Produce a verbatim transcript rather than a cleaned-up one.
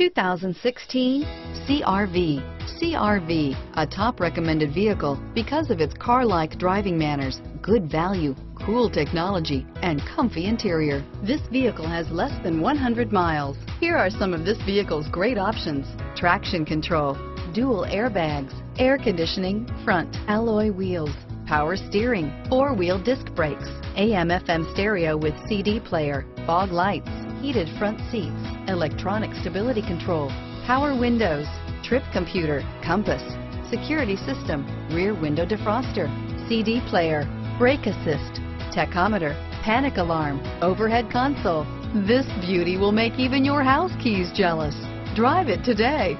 two thousand sixteen C R V. C R V, a top recommended vehicle because of its car-like driving manners, good value, cool technology, and comfy interior. This vehicle has less than one hundred miles. Here are some of this vehicle's great options: traction control, dual airbags, air conditioning, front alloy wheels, power steering, four-wheel disc brakes, A M F M stereo with C D player, fog lights, heated front seats, electronic stability control, power windows, trip computer, compass, security system, rear window defroster, C D player, brake assist, tachometer, panic alarm, overhead console. This beauty will make even your house keys jealous. Drive it today.